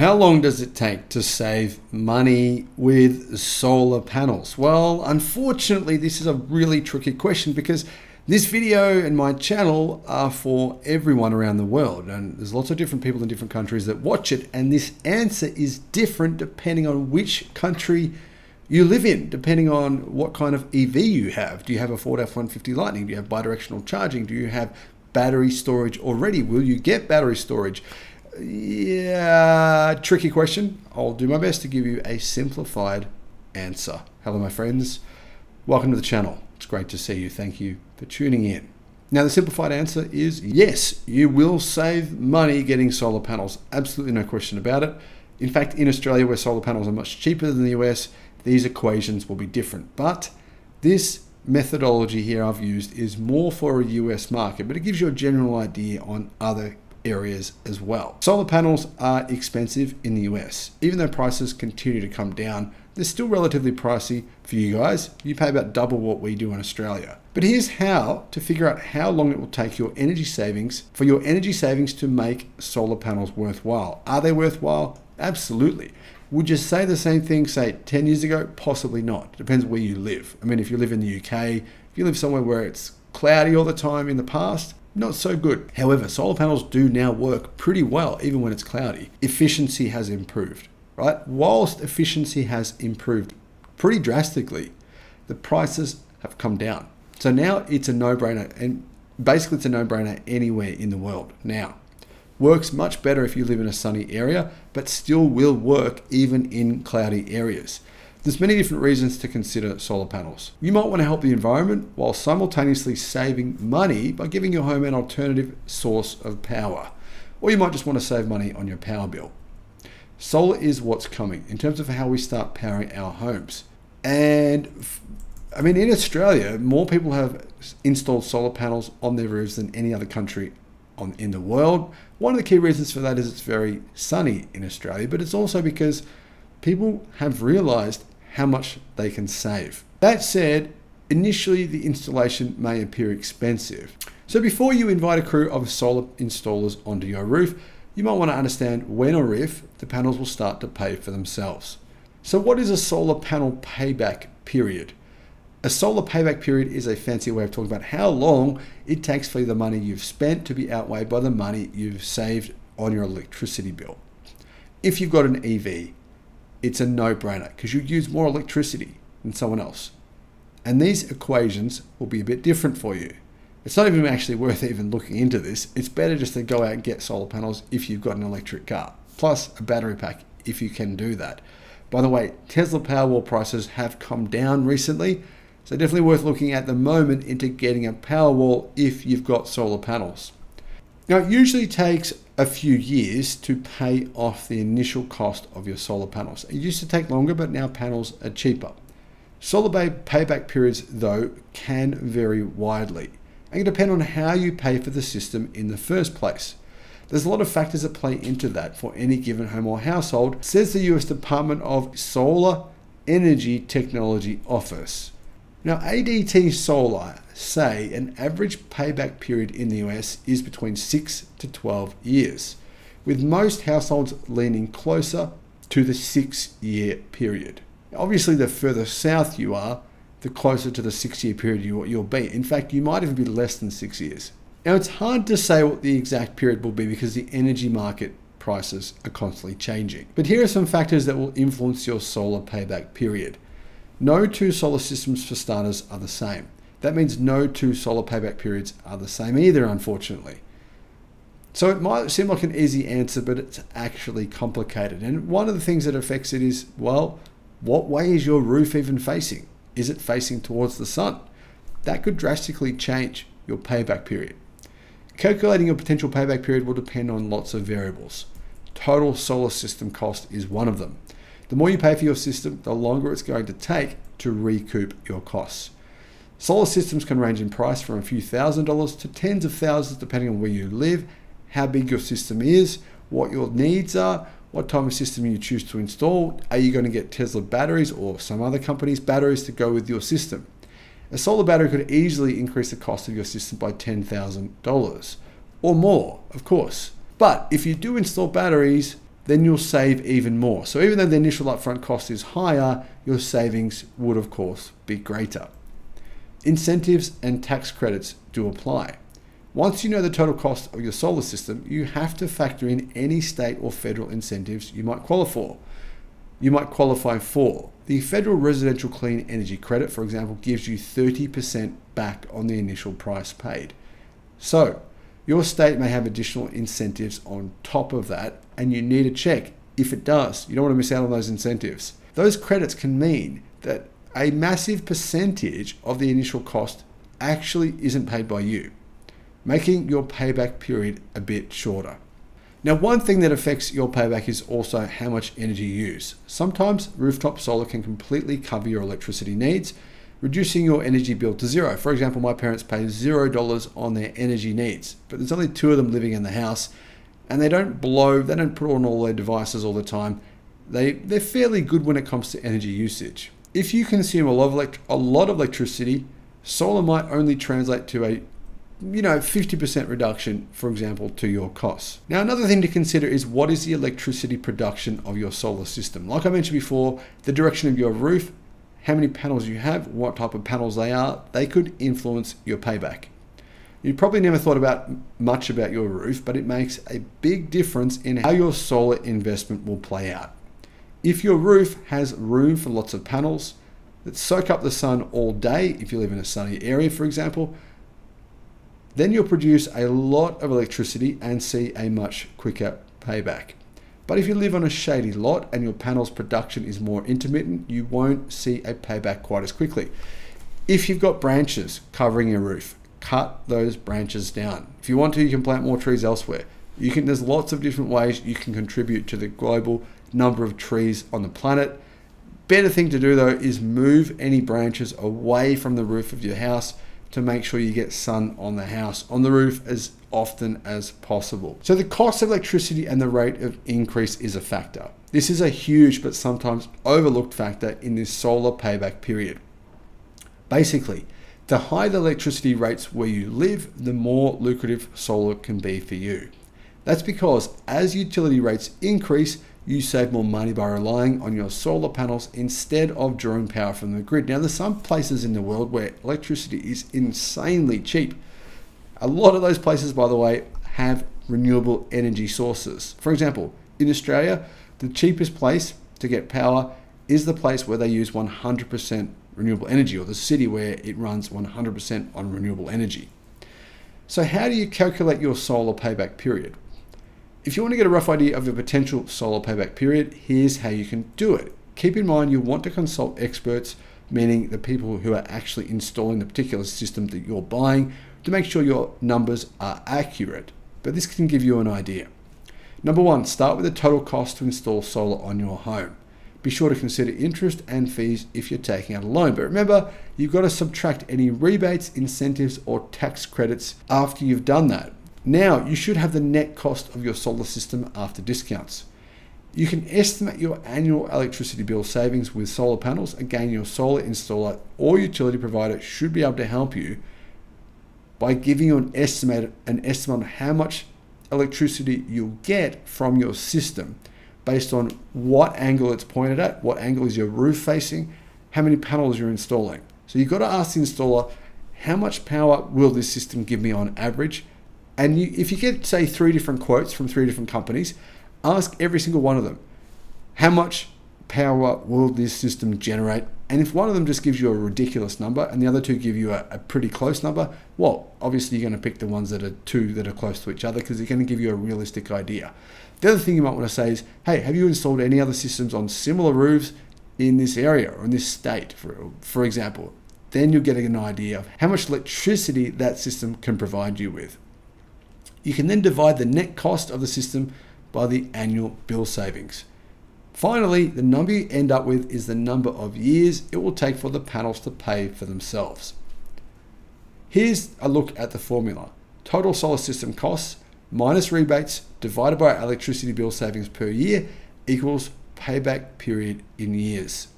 How long does it take to save money with solar panels? Well, unfortunately, this is a really tricky question because this video and my channel are for everyone around the world. And there's lots of different people in different countries that watch it. And this answer is different depending on which country you live in, depending on what kind of EV you have. Do you have a Ford F-150 Lightning? Do you have bidirectional charging? Do you have battery storage already? Will you get battery storage? Yeah, tricky question. I'll do my best to give you a simplified answer. Hello, my friends. Welcome to the channel. It's great to see you. Thank you for tuning in. Now, the simplified answer is yes, you will save money getting solar panels. Absolutely no question about it. In fact, in Australia, where solar panels are much cheaper than the US, these equations will be different. But this methodology here I've used is more for a US market, but it gives you a general idea on other areas as well. Solar panels are expensive in the US. Even though prices continue to come down, they're still relatively pricey for you guys. You pay about double what we do in Australia. But here's how to figure out how long it will take your energy savings for your energy savings to make solar panels worthwhile. Are they worthwhile? Absolutely. Would you say the same thing, say 10 years ago? Possibly not. Depends where you live. I mean, if you live in the UK, if you live somewhere where it's cloudy all the time in the past, not so good. However, solar panels do now work pretty well, even when it's cloudy. Efficiency has improved, right? Whilst efficiency has improved pretty drastically, the prices have come down. So now it's a no-brainer, and basically it's a no-brainer anywhere in the world now. Works much better if you live in a sunny area, but still will work even in cloudy areas. There's many different reasons to consider solar panels. You might want to help the environment while simultaneously saving money by giving your home an alternative source of power. Or you might just want to save money on your power bill. Solar is what's coming in terms of how we start powering our homes. And I mean, in Australia, more people have installed solar panels on their roofs than any other country in the world. One of the key reasons for that is it's very sunny in Australia, but it's also because people have realized how much they can save. That said, initially the installation may appear expensive. So before you invite a crew of solar installers onto your roof, you might want to understand when or if the panels will start to pay for themselves. So what is a solar panel payback period? A solar payback period is a fancy way of talking about how long it takes for the money you've spent to be outweighed by the money you've saved on your electricity bill. If you've got an EV, it's a no-brainer because you use more electricity than someone else. And these equations will be a bit different for you. It's not even actually worth even looking into this. It's better just to go out and get solar panels if you've got an electric car, plus a battery pack if you can do that. By the way, Tesla Powerwall prices have come down recently, so definitely worth looking at the moment into getting a Powerwall if you've got solar panels. Now, it usually takes a few years to pay off the initial cost of your solar panels. It used to take longer, but now panels are cheaper. Solar payback periods, though, can vary widely and can depend on how you pay for the system in the first place. There's a lot of factors that play into that for any given home or household, says the US Department of Solar Energy Technology Office. Now, ADT Solar say an average payback period in the US is between 6 to 12 years, with most households leaning closer to the 6-year period. Obviously, the further south you are, the closer to the 6-year period you'll be. In fact, you might even be less than 6 years. Now, it's hard to say what the exact period will be because the energy market prices are constantly changing. But here are some factors that will influence your solar payback period. No two solar systems, for starters, are the same. That means no two solar payback periods are the same either, unfortunately. So it might seem like an easy answer, but it's actually complicated. And one of the things that affects it is, well, what way is your roof even facing? Is it facing towards the sun? That could drastically change your payback period. Calculating your potential payback period will depend on lots of variables. Total solar system cost is one of them. The more you pay for your system, the longer it's going to take to recoup your costs. Solar systems can range in price from a few $1,000s to tens of thousands, depending on where you live, how big your system is, what your needs are, what type of system you choose to install. Are you going to get Tesla batteries or some other company's batteries to go with your system? A solar battery could easily increase the cost of your system by $10,000 or more, of course. But if you do install batteries, then you'll save even more. So even though the initial upfront cost is higher, your savings would of course be greater. Incentives and tax credits do apply. Once you know the total cost of your solar system, you have to factor in any state or federal incentives you might qualify for. The Federal Residential Clean Energy Credit, for example, gives you 30% back on the initial price paid. So your state may have additional incentives on top of that, and you need to check if it does. You don't want to miss out on those incentives. Those credits can mean that a massive percentage of the initial cost actually isn't paid by you, making your payback period a bit shorter. Now, one thing that affects your payback is also how much energy you use. Sometimes rooftop solar can completely cover your electricity needs, reducing your energy bill to zero. For example, my parents pay $0 on their energy needs, but there's only two of them living in the house, and they don't put on all their devices all the time. They're fairly good when it comes to energy usage. If you consume a lot of electricity, solar might only translate to a 50% reduction, for example, to your costs. Now, another thing to consider is what is the electricity production of your solar system? Like I mentioned before, the direction of your roof, how many panels you have, what type of panels they are, they could influence your payback. You probably never thought much about your roof, but it makes a big difference in how your solar investment will play out. If your roof has room for lots of panels that soak up the sun all day, if you live in a sunny area, for example, then you'll produce a lot of electricity and see a much quicker payback. But if you live on a shady lot and your panel's production is more intermittent, you won't see a payback quite as quickly. If you've got branches covering your roof, cut those branches down. If you want to, you can plant more trees elsewhere. There's lots of different ways you can contribute to the global number of trees on the planet. Better thing to do though is move any branches away from the roof of your house to make sure you get sun on the house, on the roof, as often as possible. So the cost of electricity and the rate of increase is a factor. This is a huge but sometimes overlooked factor in this solar payback period. Basically, the higher the electricity rates where you live, the more lucrative solar can be for you. That's because as utility rates increase, you save more money by relying on your solar panels instead of drawing power from the grid. Now, there's some places in the world where electricity is insanely cheap. A lot of those places, by the way, have renewable energy sources. For example, in Australia, the cheapest place to get power is the place where they use 100% renewable energy, or the city where it runs 100% on renewable energy. So how do you calculate your solar payback period? If you want to get a rough idea of your potential solar payback period, here's how you can do it. Keep in mind, you want to consult experts, meaning the people who are actually installing the particular system that you're buying, to make sure your numbers are accurate. But this can give you an idea. Number one, start with the total cost to install solar on your home. Be sure to consider interest and fees if you're taking out a loan. But remember, you've got to subtract any rebates, incentives, or tax credits after you've done that. Now, you should have the net cost of your solar system after discounts. You can estimate your annual electricity bill savings with solar panels. Again, your solar installer or utility provider should be able to help you by giving you an estimate on how much electricity you'll get from your system based on what angle it's pointed at, what angle is your roof facing, how many panels you're installing. So you've got to ask the installer, how much power will this system give me on average? And if you get, say, 3 different quotes from 3 different companies, ask every single one of them, how much power will this system generate? And if one of them just gives you a ridiculous number and the other 2 give you a pretty close number, well, obviously you're going to pick the ones that are 2 that are close to each other because they're going to give you a realistic idea. The other thing you might want to say is, hey, have you installed any other systems on similar roofs in this area or in this state, for example? Then you're getting an idea of how much electricity that system can provide you with. You can then divide the net cost of the system by the annual bill savings. Finally, the number you end up with is the number of years it will take for the panels to pay for themselves. Here's a look at the formula. Total solar system costs minus rebates divided by electricity bill savings per year equals payback period in years.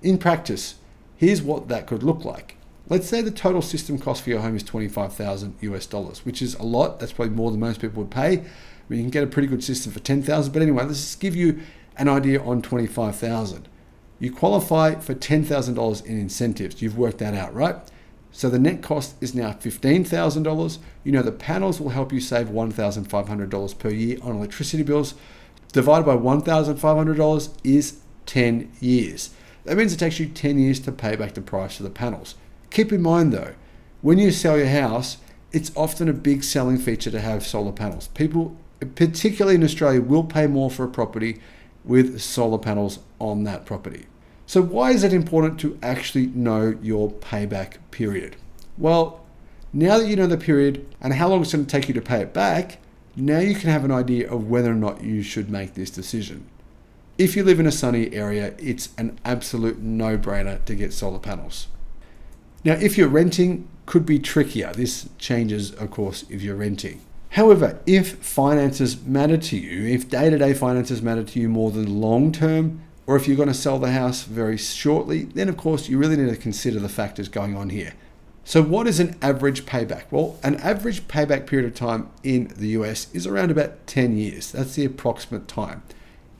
In practice, here's what that could look like. Let's say the total system cost for your home is $25,000 US, which is a lot. That's probably more than most people would pay, where you can get a pretty good system for $10,000. But anyway, let's just give you an idea on $25,000. You qualify for $10,000 in incentives. You've worked that out, right? So the net cost is now $15,000. You know the panels will help you save $1,500 per year on electricity bills. Divided by $1,500 is 10 years. That means it takes you 10 years to pay back the price of the panels. Keep in mind though, when you sell your house, it's often a big selling feature to have solar panels. People, particularly in Australia, will pay more for a property with solar panels on that property. So why is it important to actually know your payback period? Well, now that you know the period and how long it's going to take you to pay it back, now you can have an idea of whether or not you should make this decision. If you live in a sunny area, it's an absolute no-brainer to get solar panels. Now, if you're renting, could be trickier. This changes, of course, if you're renting. However, if finances matter to you, if day-to-day finances matter to you more than long-term, or if you're going to sell the house very shortly, then of course you really need to consider the factors going on here. So what is an average payback? Well, an average payback period of time in the US is around about 10 years. That's the approximate time.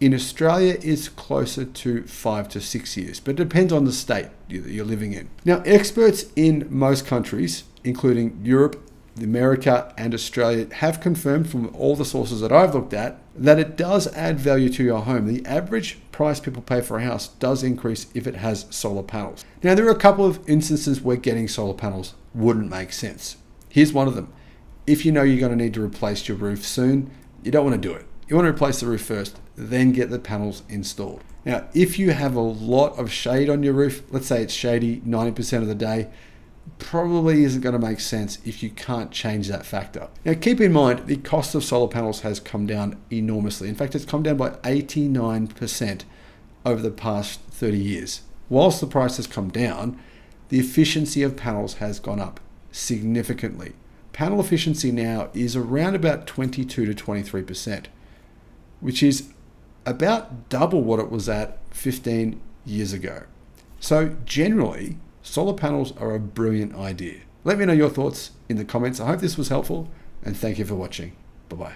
In Australia, it's closer to 5 to 6 years, but it depends on the state that you're living in. Now, experts in most countries, including Europe, America, and Australia, have confirmed from all the sources that I've looked at that it does add value to your home. The average price people pay for a house does increase if it has solar panels. Now, there are a couple of instances where getting solar panels wouldn't make sense. Here's one of them. If you know you're going to need to replace your roof soon, you don't want to do it. You want to replace the roof first, then get the panels installed. Now, if you have a lot of shade on your roof, let's say it's shady 90% of the day, probably isn't going to make sense if you can't change that factor. Now, keep in mind, the cost of solar panels has come down enormously. In fact, it's come down by 89% over the past 30 years. Whilst the price has come down, the efficiency of panels has gone up significantly. Panel efficiency now is around about 22 to 23%, which is about double what it was at 15 years ago. So generally, solar panels are a brilliant idea. Let me know your thoughts in the comments. I hope this was helpful, and thank you for watching. Bye-bye.